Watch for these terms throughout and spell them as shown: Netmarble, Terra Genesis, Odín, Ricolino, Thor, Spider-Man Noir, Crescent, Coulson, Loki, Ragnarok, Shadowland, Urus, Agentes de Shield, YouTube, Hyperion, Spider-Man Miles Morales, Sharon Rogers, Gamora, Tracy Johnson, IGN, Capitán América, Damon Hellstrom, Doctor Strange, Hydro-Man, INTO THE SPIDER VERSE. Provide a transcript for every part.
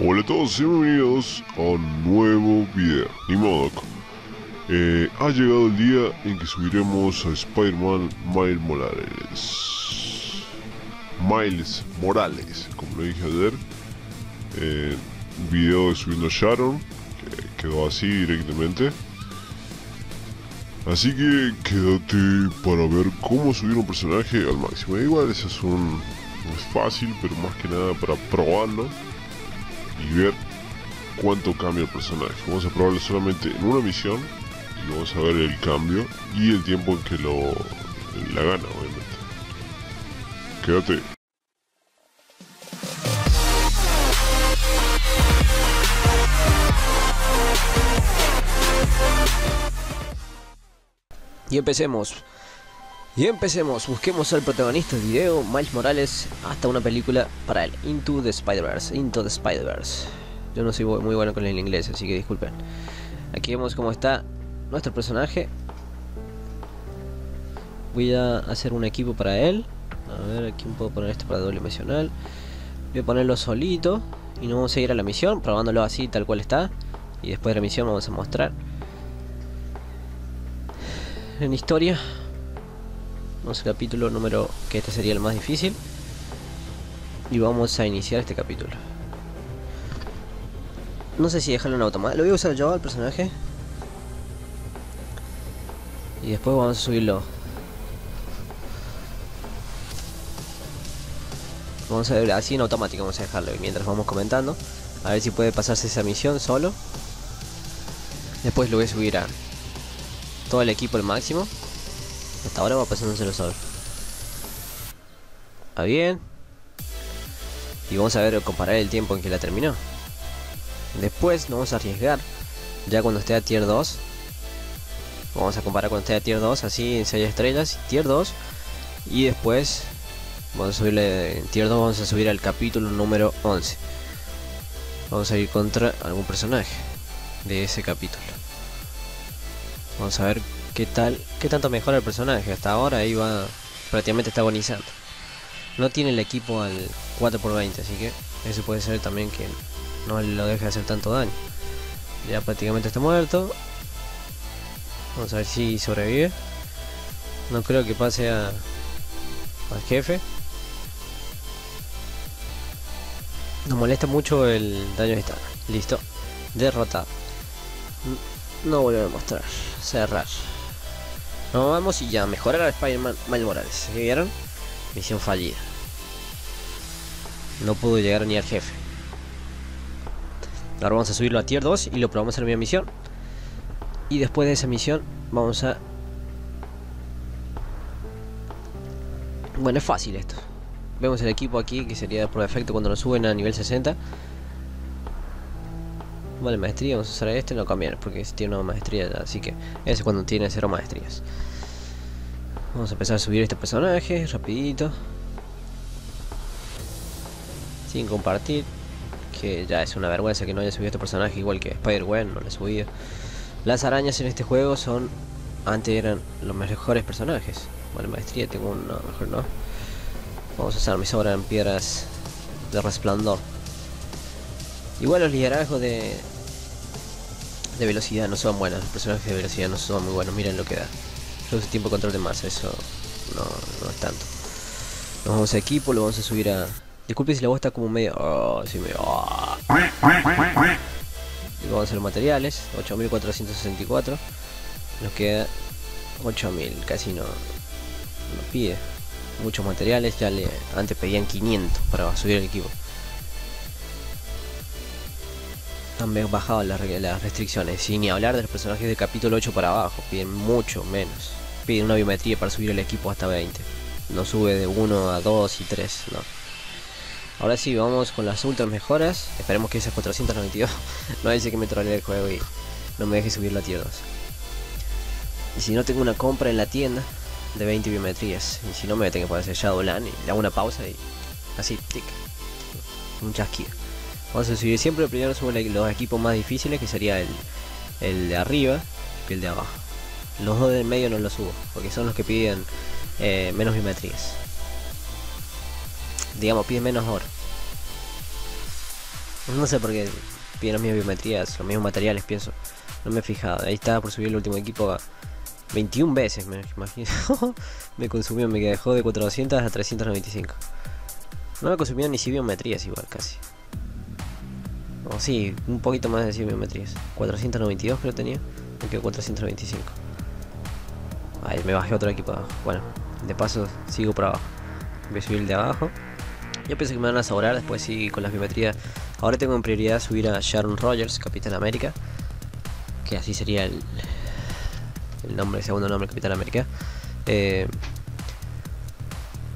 Hola a todos y bienvenidos a un nuevo video. Ni modo. Ha llegado el día en que subiremos a Spider-Man Miles Morales. Miles Morales, como lo dije ayer. Video de subiendo a Sharon, que quedó así directamente. Así que quédate para ver cómo subir un personaje al máximo. Igual eso es fácil, pero más que nada para probarlo y ver cuánto cambia el personaje. Vamos a probarlo solamente en una misión y vamos a ver el cambio y el tiempo en que la gana, obviamente. Quédate. Y empecemos. Busquemos al protagonista del video, Miles Morales, hasta una película para el Into the Spider-Verse. Yo no soy muy bueno con el inglés, así que disculpen. Aquí vemos cómo está nuestro personaje. Voy a hacer un equipo para él. A ver, aquí puedo poner esto para doble misional. Voy a ponerlo solito y nos vamos a ir a la misión, probándolo así, tal cual está. Y después de la misión vamos a mostrar. En historia... Vamos al capítulo número... que este sería el más difícil. Y vamos a iniciar este capítulo. No sé si dejarlo en automático. Lo voy a usar yo al personaje. Y después vamos a subirlo. Vamos a ver, así en automático vamos a dejarlo. Y mientras vamos comentando. A ver si puede pasarse esa misión solo. Después lo voy a subir a... todo el equipo al máximo. Hasta ahora va pasándoselo solo. Está bien. Y vamos a ver, comparar el tiempo en que la terminó. Después nos vamos a arriesgar. Ya cuando esté a tier 2. Vamos a comparar cuando esté a tier 2. Así en 6 estrellas. Tier 2. Y después. Vamos a subirle. En tier 2 vamos a subir al capítulo número 11. Vamos a ir contra algún personaje. De ese capítulo. Vamos a ver. ¿Qué tal? ¿Qué tanto mejora el personaje? Hasta ahora ahí va... prácticamente está agonizando. No tiene el equipo al 4×20, así que... eso puede ser también que no lo deje hacer tanto daño. Ya prácticamente está muerto. Vamos a ver si sobrevive. No creo que pase a... al jefe. Nos molesta mucho el daño que está. Listo. Derrotado. No volver a mostrar. Cerrar. Nos vamos y ya, mejorar a Spider-Man Miles Morales. ¿Sí vieron? Misión fallida. No pudo llegar ni al jefe. Ahora vamos a subirlo a tier 2 y lo probamos en la misma misión. Y después de esa misión vamos a... Bueno, es fácil esto. Vemos el equipo aquí que sería por defecto cuando lo suben a nivel 60. Vale, maestría, vamos a usar este y no cambiar porque tiene una maestría, así que ese cuando tiene 0 maestrías. Vamos a empezar a subir este personaje, rapidito. Sin compartir, que ya es una vergüenza que no haya subido este personaje igual que Spider-Man, no lo he subido. Las arañas en este juego son, antes eran los mejores personajes. Vale, maestría, tengo uno, mejor no. Vamos a usar mis obras en piedras de resplandor. Igual los liderazgos de velocidad no son buenos, los personajes de velocidad no son muy buenos, miren lo que da. Yo uso tiempo de control de masa, eso no es tanto. Nos vamos a equipo, lo vamos a subir a... Disculpen si la voz está como medio... Oh, sí, medio... Oh. Y vamos a los materiales, 8464. Nos queda 8000, casi no pide. Muchos materiales, ya antes pedían 500 para subir el equipo. Han bajado las restricciones, sin ni hablar de los personajes de capítulo 8 para abajo, piden mucho menos. Piden una biometría para subir el equipo hasta 20. No sube de 1 a 2 y 3, no. Ahora sí, vamos con las ultra mejoras. Esperemos que esas 492 no dice que me trolee el juego y no me deje subir la tier 2. Y si no tengo una compra en la tienda de 20 biometrías, y si no me tengo que poner Shadowland y le hago una pausa y así, tic, un chasquido. Vamos a subir siempre, primero subo los equipos más difíciles, que sería el de arriba y el de abajo. Los dos del medio no los subo, porque son los que piden menos biometrías. Digamos, piden menos oro. No sé por qué piden las mismas biometrías, los mismos materiales, pienso. No me he fijado. Ahí estaba por subir el último equipo a 21 veces, me imagino. Me consumió, me dejó de 400 a 395. No me consumió ni si biometrías igual, casi. O sí, un poquito más de 100 biometrías. 492 creo tenía. Me quedó 425. Ahí me bajé otro equipo abajo. Bueno, de paso sigo por abajo. Voy a subir el de abajo. Yo pensé que me van a sobrar, después sí con las biometrías. Ahora tengo en prioridad subir a Sharon Rogers, Capitán América. Que así sería el nombre, el segundo nombre, Capitán América.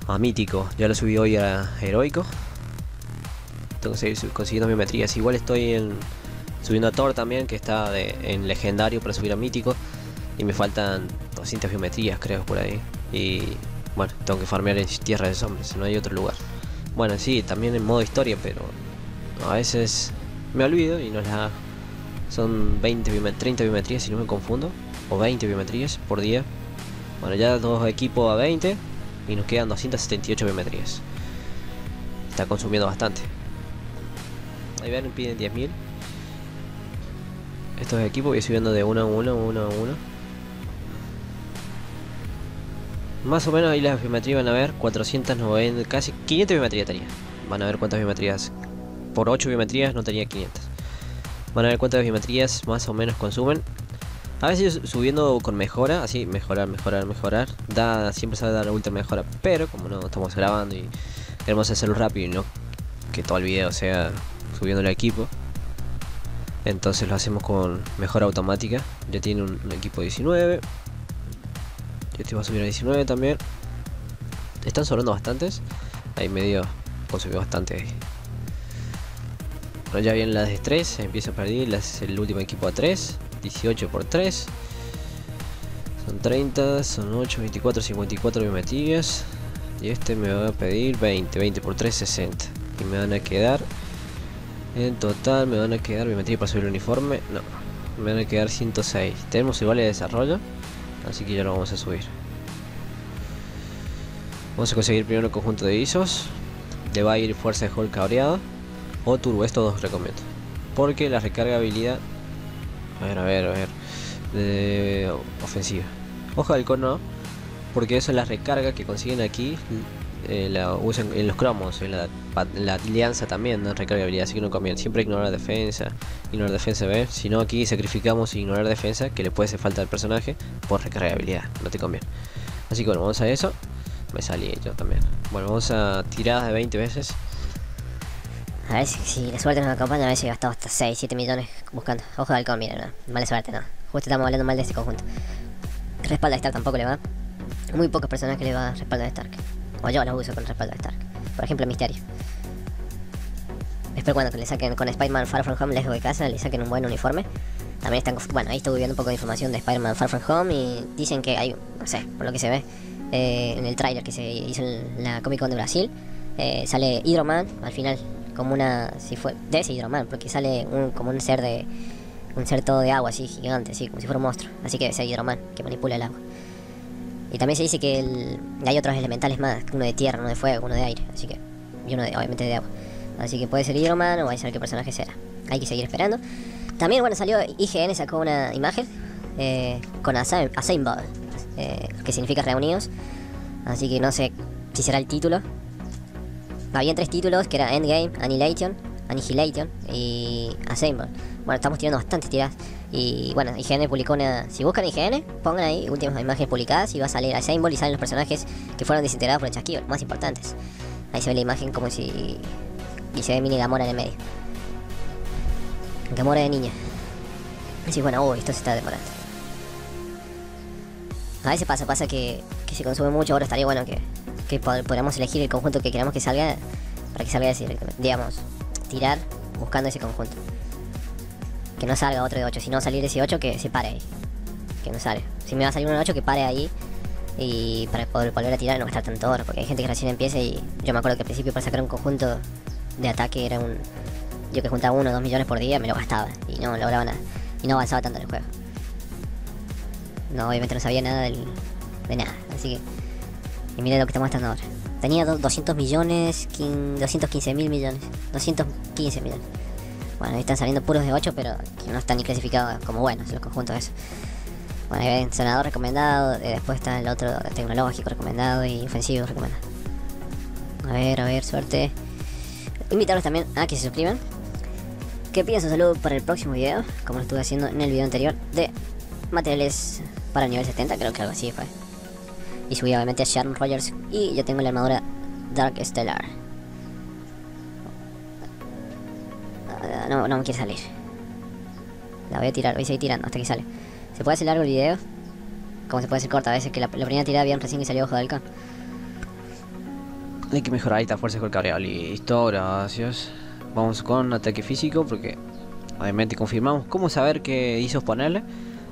A Mítico, ya lo subí hoy a Heroico. Tengo que seguir consiguiendo biometrías. Igual estoy subiendo a Thor también, que está en legendario para subir a Mítico. Y me faltan 200 biometrías, creo, por ahí. Y bueno, tengo que farmear en Tierra de Sombras, no hay otro lugar. Bueno, sí, también en modo historia, pero a veces me olvido y no las hago. Son 30 biometrías, si no me confundo, o 20 biometrías por día. Bueno, ya dos equipos a 20 y nos quedan 278 biometrías. Está consumiendo bastante. Ahí ven, piden 10.000. Estos equipos voy subiendo de uno a uno. Más o menos ahí las biometrías van a ver 490, casi 500 biometrías tenía. Van a ver cuántas biometrías. Por 8 biometrías no tenía 500. Van a ver cuántas biometrías más o menos consumen. A veces subiendo con mejora, así mejorar. Siempre se va a dar ultra mejora, pero como no estamos grabando y queremos hacerlo rápido y no que todo el video sea subiendo el equipo, entonces lo hacemos con mejora automática. Ya tiene un equipo 19. Yo te iba a subir a 19 también. Están sobrando bastantes. Ahí medio consumió bastante ahí. Bueno, ya vienen las de 3. Empieza a perder el último equipo a 3. 18 por 3. Son 30, son 8, 24, 54 biometrías. Y este me va a pedir 20. 20 por 3, 60. Y me van a quedar... En total me van a quedar biometría para subir el uniforme. No. Me van a quedar 106. Tenemos iguales de desarrollo. Así que ya lo vamos a subir. Vamos a conseguir primero el conjunto de ISOs. Le va a ir fuerza de Hulk cabreada o turbo, estos dos recomiendo. Porque la recargabilidad. A ver. Ofensiva. Hoja del cono. Porque eso es la recarga que consiguen aquí. La usan en los cromos, en la alianza también, ¿no? Recargabilidad, así que no conviene. Siempre ignorar defensa, ¿ves? Si no, aquí sacrificamos ignorar defensa, que le puede hacer falta al personaje, por recargabilidad, no te conviene. Así que bueno, vamos a eso. Me salí yo también. Bueno, vamos a tiradas de 20 veces. A ver si la suerte nos acompaña, a ver si he gastado hasta 6, 7 millones buscando. Ojo de halcón, mira, no. Mala suerte, no. Justo estamos hablando mal de este conjunto. Respalda de Stark tampoco le va. Muy pocos personajes le va a respalda de Stark. O yo los uso con respaldo de Stark. Por ejemplo, Misterio. Espero cuando le saquen con Spider-Man Far From Home, lejos de casa, le saquen un buen uniforme. También están... Bueno, ahí estuve viendo un poco de información de Spider-Man Far From Home y dicen que hay... No sé, por lo que se ve en el tráiler que se hizo en la Comic Con de Brasil, sale Hydro-Man al final, como una... Si fue... Debe ser Hydro-Man, porque sale como un ser de... Un ser todo de agua, así, gigante, así, como si fuera un monstruo. Así que debe ser Hydro-Man, que manipula el agua. Y también se dice que hay otros elementales más, uno de tierra, uno de fuego, uno de aire, así que... Y uno de, obviamente, de agua. Así que puede ser Hydro-Man o va a ser qué personaje será. Hay que seguir esperando. También, bueno, salió IGN, sacó una imagen con Assemble, que significa reunidos. Así que no sé si será el título. Habían tres títulos, que era Endgame, Annihilation y Assemble. Bueno, estamos tirando bastantes tiradas. Y bueno, IGN publicó una... Si buscan IGN, pongan ahí últimas imágenes publicadas y va a salir Assemble y salen los personajes que fueron desintegrados por el chasquido, los más importantes. Ahí se ve la imagen como si... Y se ve mini Gamora en el medio. Gamora de niña. Así bueno, esto se está demorando. A veces pasa que se consume mucho, ahora estaría bueno que podamos elegir el conjunto que queramos que salga para que salga directamente. Digamos, tirar buscando ese conjunto. Que no salga otro de 8, sino salir ese 8 que se pare ahí. Que no sale. Si me va a salir uno de 8 que pare ahí. Y para poder volver a tirar no gastar tanto oro. Porque hay gente que recién empieza y yo me acuerdo que al principio para sacar un conjunto de ataque era un... Yo que juntaba 1 o 2 millones por día me lo gastaba. Y no lograba nada. Y no avanzaba tanto en el juego. No, obviamente no sabía nada de nada. Así que... Y miren lo que estamos gastando ahora. Tenía 200 millones... 215 mil millones. 215 millones. Bueno, ahí están saliendo puros de 8, pero que no están ni clasificados como buenos los conjuntos esos. Bueno, ahí hay un sanador recomendado, después está el otro tecnológico recomendado y ofensivo recomendado. A ver, suerte. Invitarlos también a que se suscriban, que pidan su saludo para el próximo video, como lo estuve haciendo en el video anterior de materiales para nivel 70, creo que algo así fue. Y subí obviamente a Sharon Rogers y yo tengo la armadura Dark Stellar. No me quiere salir. La voy a tirar, voy a seguir tirando hasta que sale. Se puede hacer largo el video, como se puede hacer corta a veces, que la primera tirada bien recién y salió ojo de halcón. Hay que mejorar esta fuerza con el cabreado. Listo, gracias. Vamos con ataque físico porque obviamente confirmamos. ¿Cómo saber qué ISOs ponerle?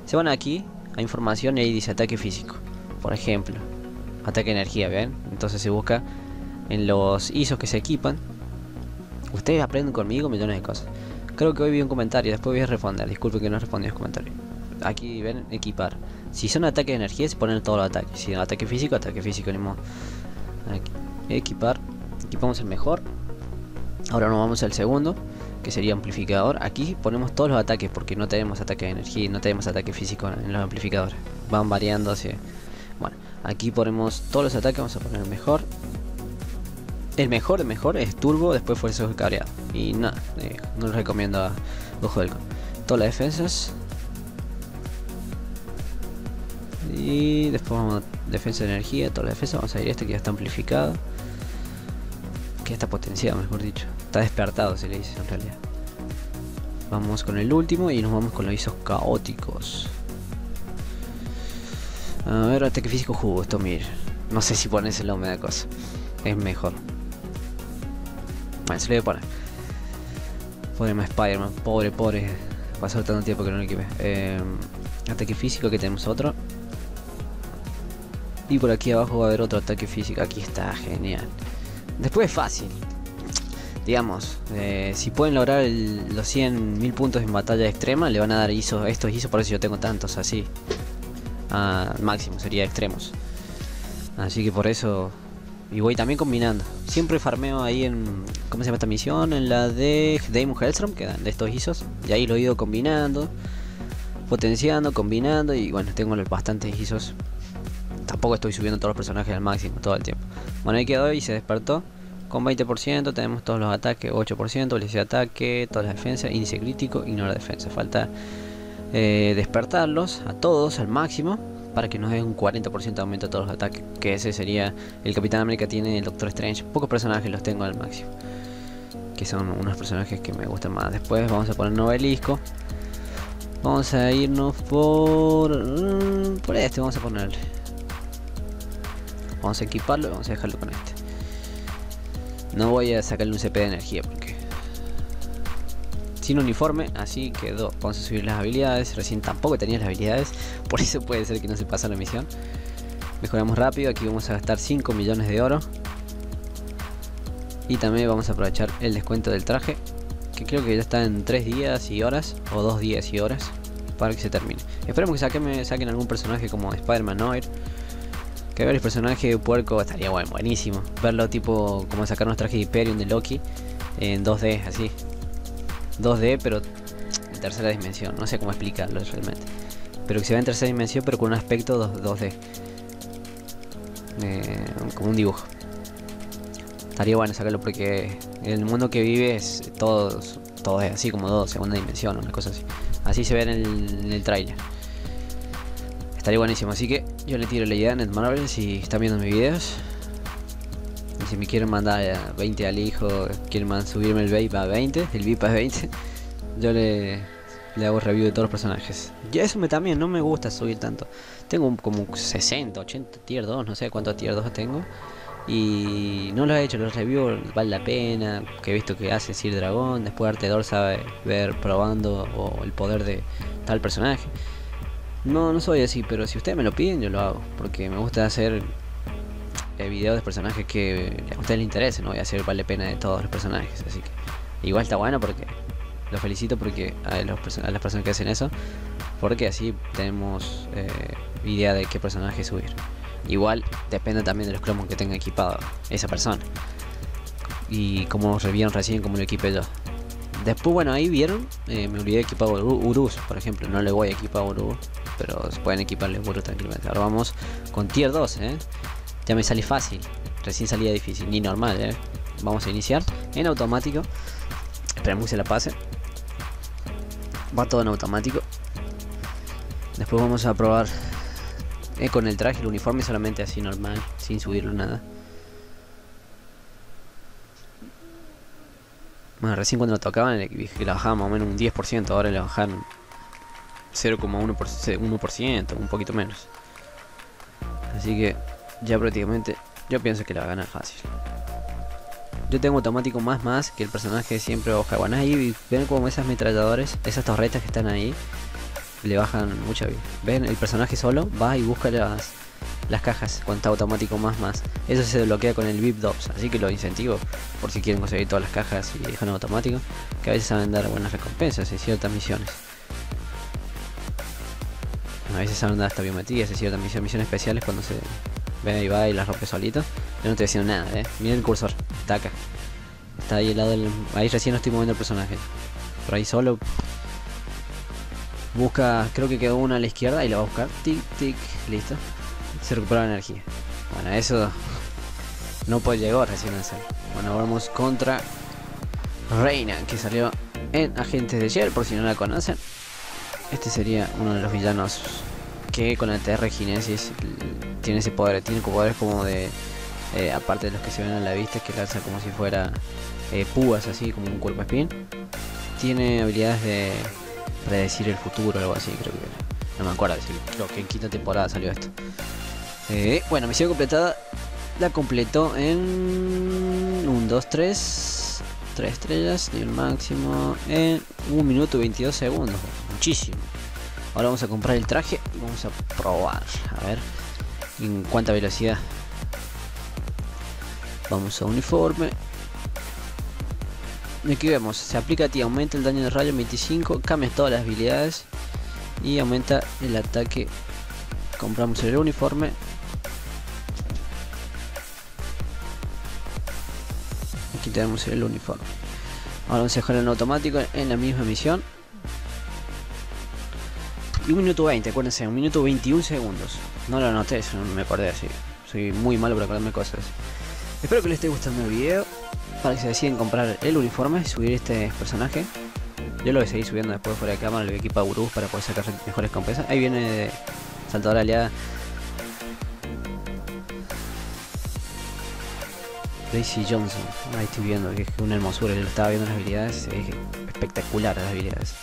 Se van aquí a información y ahí dice ataque físico. Por ejemplo, ataque energía, ¿ven? Entonces se busca en los ISOs que se equipan. Ustedes aprenden conmigo millones de cosas. Creo que hoy vi un comentario, después voy a responder. Disculpen que no respondí los comentarios. Aquí ven, equipar. Si son ataques de energía se ponen todos los ataques. Si son ataque físico, ni modo. Aquí. Equipar, equipamos el mejor. Ahora nos vamos al segundo, que sería amplificador. Aquí ponemos todos los ataques porque no tenemos ataque de energía y no tenemos ataque físico en los amplificadores, van variando así. Bueno, aquí ponemos todos los ataques. Vamos a poner el mejor. El mejor de mejor es turbo, después fuerza de cabreado y nada, no les recomiendo a ojo del con. Todas las defensas y después vamos a defensa de energía, toda la defensa. Vamos a ir a este que ya está amplificado, que ya está potenciado, mejor dicho, está despertado se le dice en realidad. Vamos con el último y nos vamos con los ISOs caóticos. A ver, ataque físico justo, mire, no sé si pones el nombre de cosa, es mejor. Bueno, se le voy a poner. Ponemos Spider-Man, pobre, pasó tanto tiempo que no lo equipé. Ataque físico, que tenemos otro. Y por aquí abajo va a haber otro ataque físico. Aquí está, genial. Después es fácil. Digamos, si pueden lograr los 100.000 puntos en batalla extrema, le van a dar ISO. Estos ISO, por eso yo tengo tantos así. Máximo, sería extremos. Así que por eso. Y voy también combinando. Siempre farmeo ahí en. ¿Cómo se llama esta misión? En la de Damon Hellstrom, que dan de estos ISOs. Y ahí lo he ido combinando, potenciando, combinando y bueno, tengo los bastantes ISOs. Tampoco estoy subiendo todos los personajes al máximo todo el tiempo. Bueno, ahí quedó y se despertó. Con 20% tenemos todos los ataques, 8%, velocidad de ataque, todas las defensas, índice crítico, ignora defensa. Falta despertarlos a todos al máximo para que nos den un 40% de aumento a todos los ataques. Que ese sería el Capitán América, tiene el Doctor Strange. Pocos personajes los tengo al máximo, que son unos personajes que me gustan más. Después vamos a poner un obelisco. Vamos a irnos por este, vamos a ponerle. Vamos a equiparlo y vamos a dejarlo con este. No voy a sacarle un CP de energía porque... sin uniforme, así quedó. Vamos a subir las habilidades, recién tampoco tenía las habilidades. Por eso puede ser que no se pase la misión. Mejoramos rápido, aquí vamos a gastar 5 millones de oro. Y también vamos a aprovechar el descuento del traje, que creo que ya está en 3 días y horas o 2 días y horas para que se termine. Esperemos que saquen algún personaje como Spider-Man Noir, que ver el personaje de puerco estaría buenísimo verlo, tipo como sacar unos trajes de Hyperion de Loki en 2D, así 2D pero en tercera dimensión, no sé cómo explicarlo realmente, pero que se ve en tercera dimensión pero con un aspecto 2D, como un dibujo. Estaría bueno sacarlo porque el mundo que vive es todo es así como segunda dimensión, una cosa así. Así se ve en el trailer. Estaría buenísimo, así que yo le tiro la idea a Netmarble si están viendo mis videos. Y si me quieren mandar 20 al hijo, quieren subirme el VIP a 20, el VIP a 20, yo le hago review de todos los personajes. Y eso también, no me gusta subir tanto. Tengo como 60, 80 tier 2, no sé cuántos tier 2 tengo. Y no lo he hecho, los reviews vale la pena, que he visto que hace Sir Dragón, después Artedor sabe ver probando o el poder de tal personaje. No soy así, pero si ustedes me lo piden yo lo hago, porque me gusta hacer videos de personajes que a ustedes les interesen, no voy a hacer vale pena de todos los personajes, así que igual está bueno porque los felicito porque a las personas que hacen eso, porque así tenemos idea de qué personaje subir. Igual depende también de los cromos que tenga equipado esa persona y como revieron recién, como lo equipé yo. Después, bueno, ahí vieron, me olvidé de equipar Urus, por ejemplo. No le voy a equipar Urus, pero pueden equiparle Urus tranquilamente. Ahora vamos con tier 2, Ya me salí fácil, recién salía difícil, ni normal, Vamos a iniciar en automático. Esperemos que se la pase. Va todo en automático. Después vamos a probar con el traje, el uniforme solamente así normal, sin subirlo nada. Bueno, recién cuando lo tocaban la bajaban más o menos un 10%, ahora le bajaron 0,1%, un poquito menos. Así que ya prácticamente yo pienso que la va a ganar fácil. Yo tengo automático más que el personaje siempre baja. Bueno, ahí ven como esas ametralladoras, esas torretas que están ahí, le bajan mucha vida. Ven, el personaje solo va y busca las cajas cuando está automático más. Eso se desbloquea con el VIP Dops, así que lo incentivo por si quieren conseguir todas las cajas y dejan automático, que a veces saben dar buenas recompensas en ciertas misiones. A veces saben dar hasta biometrías en ciertas misiones especiales cuando se ven ahí va y las rompe solito. Yo no estoy haciendo nada, miren el cursor, está acá, está ahí al lado del... Ahí recién no estoy moviendo el personaje, por ahí solo busca, creo que quedó una a la izquierda y la va a buscar, tic tic, listo. Se recupera la energía. Bueno, eso no puede llegar recién a salir. Bueno, vamos contra Reina, que salió en Agentes de Shield, por si no la conocen. Este sería uno de los villanos que con la Terra Genesis tiene ese poder. Tiene poderes como de... aparte de los que se ven a la vista, que lanza como si fuera púas, así como un cuerpo spin. Tiene habilidades de predecir el futuro o algo así, creo que era. No me acuerdo, creo que en quinta temporada salió esto. Bueno, misión completada. La completó en 1, 2, 3 3 estrellas, nivel máximo, en 1 minuto 22 segundos, muchísimo. Ahora vamos a comprar el traje y vamos a probar, a ver en cuánta velocidad. Vamos a uniforme. Y aquí vemos, se aplica a ti, aumenta el daño de rayo en 25, cambias todas las habilidades y aumenta el ataque. Compramos el uniforme. Aquí tenemos el uniforme. Ahora vamos a dejarlo en automático en la misma misión. Y 1 minuto 20, acuérdense, 1 minuto 21 segundos. No lo anoté, eso no me acordé así. Soy muy malo para acordarme cosas. Espero que les esté gustando el video. Para que se deciden comprar el uniforme, subir este personaje. Yo lo voy a seguir subiendo después fuera de cámara, lo voy a equipar a Urus para poder sacar mejores compensas. Ahí viene saltadora aliada. Tracy Johnson, ahí estoy viendo, que es una hermosura, yo lo estaba viendo las habilidades, es espectacular las habilidades.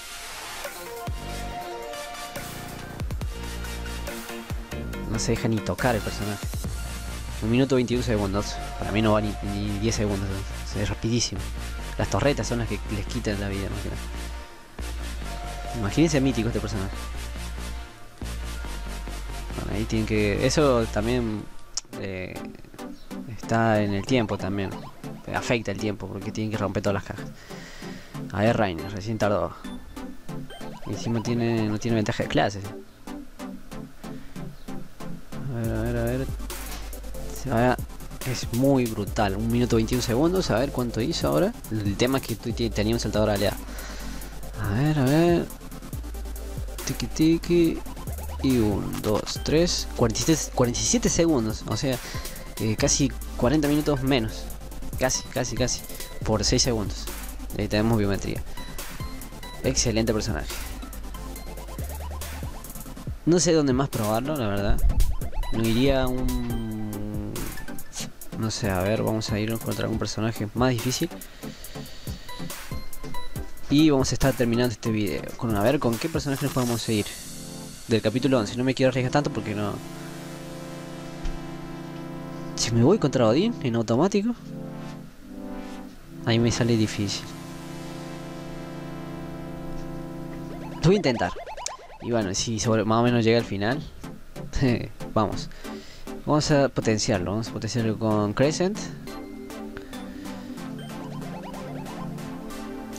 No se deja ni tocar el personaje. 1 minuto 21 segundos, para mí no va ni 10 segundos, es rapidísimo. Las torretas son las que les quitan la vida, imagínate. Imagínense mítico este personaje. Bueno, ahí tienen que... Eso también está en el tiempo también. Afecta el tiempo porque tienen que romper todas las cajas. A ver, Rainer, recién tardó. Y encima no tiene ventaja de clases. A ver. Es muy brutal, 1 minuto 21 segundos, a ver cuánto hizo ahora. El tema es que tenía un saltador aliado. A ver. Tiki tiki. Y 1, 2, 3, 47 segundos, o sea, casi 40 minutos menos. Casi. Por 6 segundos. Ahí tenemos biometría. Excelente personaje. No sé dónde más probarlo, la verdad. No iría a un... No sé, a ver, vamos a ir contra un personaje más difícil. Y vamos a estar terminando este video. A ver, ¿con qué personaje nos podemos seguir? Del capítulo 11, no me quiero arriesgar tanto porque no... Si me voy contra Odín en automático, ahí me sale difícil. Lo voy a intentar. Y bueno, si más o menos llega al final, vamos. Vamos a potenciarlo con Crescent,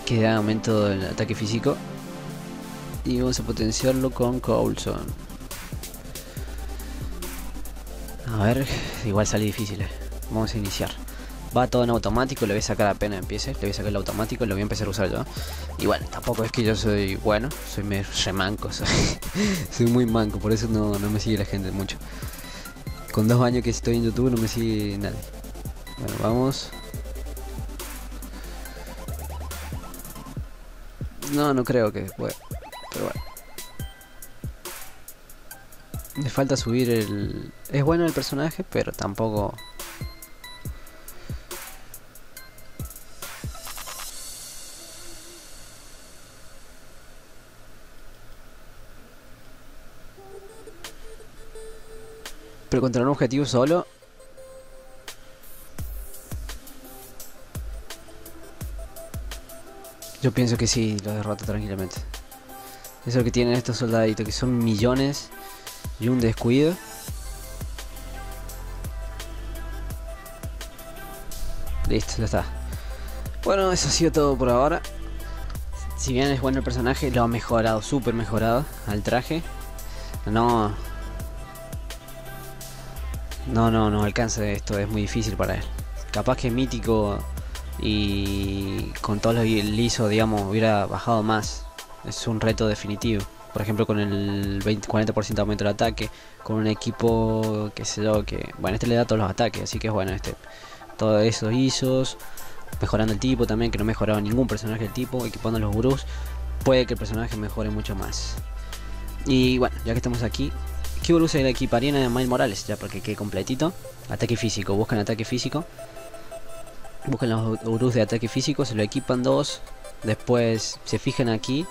que da aumento del ataque físico, y vamos a potenciarlo con Coulson. A ver, igual sale difícil. Vamos a iniciar. va todo en automático. Le voy a sacar apenas empiece, le voy a sacar el automático y lo voy a empezar a usar yo. Y bueno, tampoco es que yo soy bueno, soy medio remanco, soy muy manco, por eso no me sigue la gente mucho. Con 2 años que estoy en YouTube no me sigue nadie. Bueno, vamos. No creo que... bueno, pero bueno. Me falta subir el... Es bueno el personaje, pero tampoco... Pero contra un objetivo solo... Yo pienso que sí, lo derroto tranquilamente. Eso es lo que tienen estos soldaditos, que son millones y un descuido. Listo, ya está. Bueno, eso ha sido todo por ahora. Si bien es bueno el personaje, lo ha mejorado, súper mejorado al traje. No alcanza esto, es muy difícil para él. Capaz que es mítico... y con todo lo liso, digamos, hubiera bajado más. Es un reto definitivo. Por ejemplo, con el 40% aumento del ataque, con un equipo que sé yo que... Bueno, este le da todos los ataques, así que es bueno este. Todos esos ISOs, mejorando el tipo también, que no mejoraba ningún personaje del tipo, equipando los gurús, puede que el personaje mejore mucho más. Y bueno, ya que estamos aquí, ¿qué gurú se le equiparía a Miles Morales? Ya para que quede completito. Ataque físico, buscan ataque físico. Buscan los gurús de ataque físico, se lo equipan 2. Después se fijan aquí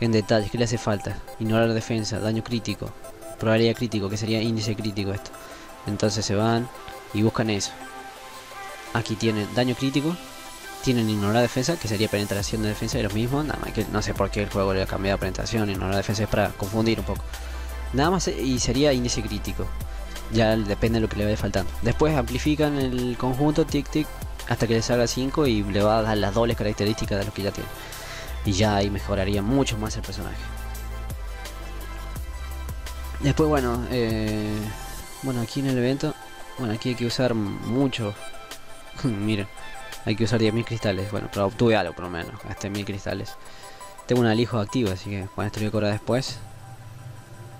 en detalles, que le hace falta. Ignorar defensa, daño crítico, probabilidad crítico, que sería índice crítico esto. Entonces se van y buscan eso. Aquí tienen daño crítico, tienen ignorar defensa, que sería penetración de defensa, de los mismos. Nada más que no sé por qué el juego le ha cambiado penetración, ignorar defensa es para confundir un poco. Nada más, y sería índice crítico. Ya depende de lo que le vaya faltando. Después amplifican el conjunto, tic tic, hasta que le salga 5 y le va a dar las dobles características de los que ya tiene. Y ya ahí mejoraría mucho más el personaje. Después bueno, bueno, aquí en el evento, bueno, aquí hay que usar mucho. Miren, hay que usar 10.000 cristales. Bueno, pero obtuve algo por lo menos, hasta 1.000 cristales. Tengo un alijo activo, así que bueno, esto lo voy a cobrar después,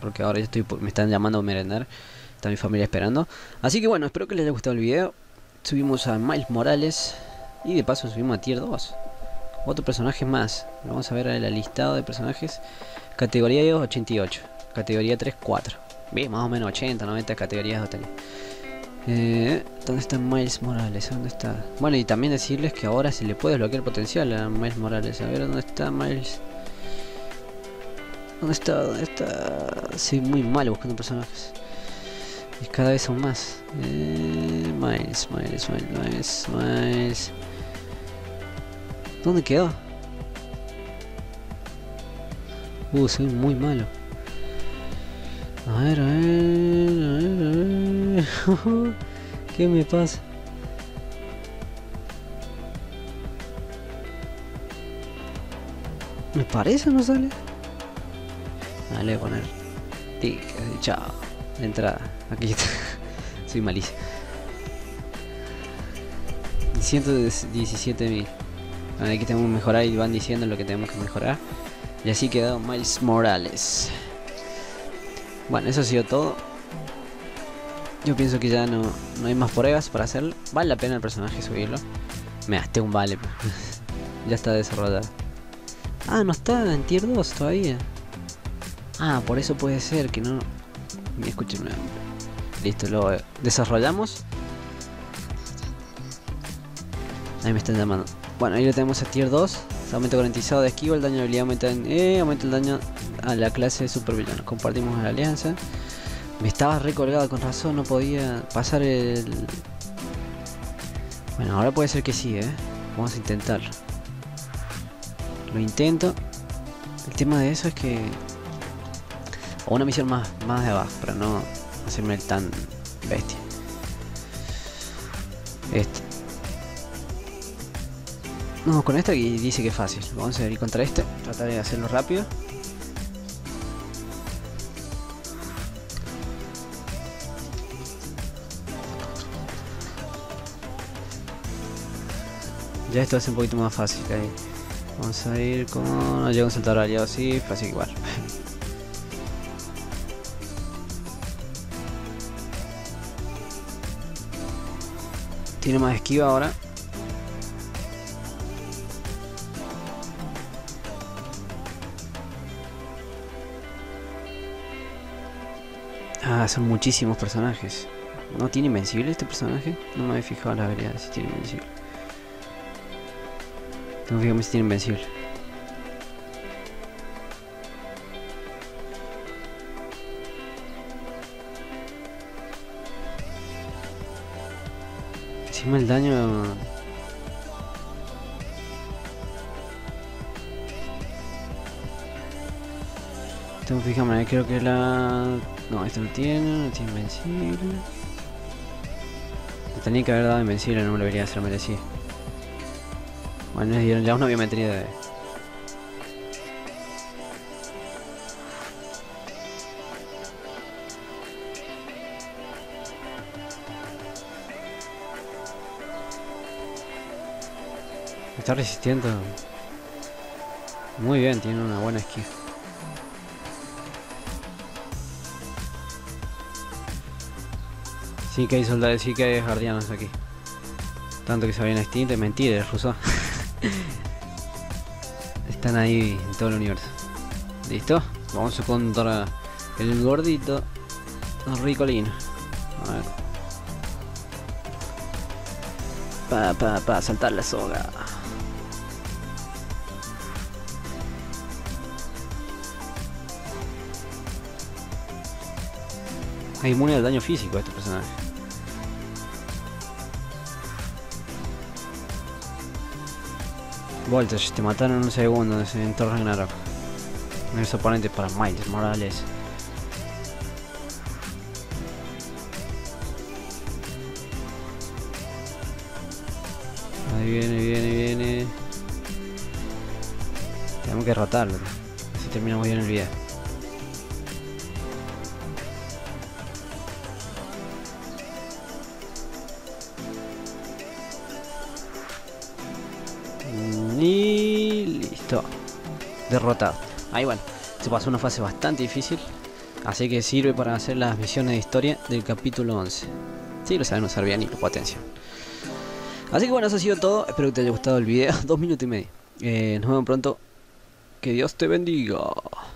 porque ahora yo estoy, me están llamando a merendar. Está mi familia esperando. Así que bueno, espero que les haya gustado el video. Subimos a Miles Morales y de paso subimos a Tier 2. Otro personaje más. Vamos a ver el listado de personajes. Categoría 2, 88. Categoría 3, 4. Bien, más o menos 80, 90 categorías de hotel. ¿Dónde está Miles Morales? ¿Dónde está? Bueno, y también decirles que ahora se le puede desbloquear potencial a Miles Morales. A ver, ¿dónde está Miles? ¿Dónde está? ¿Dónde está? Soy muy malo buscando personajes. Y cada vez son más. Miles. ¿Dónde quedó? Soy muy malo. A ver. ¿Qué me pasa? ¿Me parece o no sale? Dale, voy a poner tic, chao. Entrada, aquí está. Soy malísimo. 117.000. Aquí tenemos que mejorar y van diciendo lo que tenemos que mejorar. Y así quedó Miles Morales. Bueno, eso ha sido todo. Yo pienso que ya no hay más pruebas para hacerlo. Vale la pena el personaje subirlo. Me gasté un vale. Ya está desarrollado. Ah, no está en tier 2 todavía. Ah, por eso puede ser que no... Escúchenme. Listo, lo desarrollamos. Ahí me están llamando. Bueno, ahí lo tenemos a tier 2. Aumento garantizado de esquiva, el daño de habilidad aumenta, aumenta el daño a la clase de supervillano. Compartimos la alianza. Me estaba recolgado, con razón, no podía pasar el... Bueno, ahora puede ser que sí, Vamos a intentarlo. Lo intento. El tema de eso es que... o una misión más de abajo, para no hacerme tan bestia. Este. No, con esta aquí dice que es fácil. Vamos a ir contra este. Trataré de hacerlo rápido. Ya esto es un poquito más fácil que ahí. Vamos a ir con... no llega un saltador aliado así, fácil igual. Tiene más esquiva ahora. Ah, son muchísimos personajes. ¿No tiene invencible este personaje? No me había fijado en las habilidades si tiene invencible. Tengo que fijarme si tiene invencible. Encima el daño... tengo que fijarme, creo que la... no, esto no tiene invencible. Me tenía que haber dado invencible, no me lo debería hacer, merecía. Bueno, ya una biometría de... me está resistiendo. Muy bien, tiene una buena esquiva. Sí que hay soldados, sí que hay guardianos aquí. Tanto que se habían extinto, mentira, es ruso. Están ahí en todo el universo. ¿Listo? Vamos contra el gordito Ricolino. A ver. Pa, saltar la soga. Es inmune al daño físico este personaje. Voltage, te mataron en un segundo en Thor Ragnarok. No es oponente para Miles Morales. Ahí viene. Tenemos que rotarlo. Así terminamos bien el video. Y listo, derrotado. Ahí bueno, se pasó una fase bastante difícil, así que sirve para hacer las misiones de historia del capítulo 11. Sí, lo saben usar bien y lo potencian. Así que bueno, eso ha sido todo. Espero que te haya gustado el video, 2 minutos y medio. Nos vemos pronto. Que Dios te bendiga.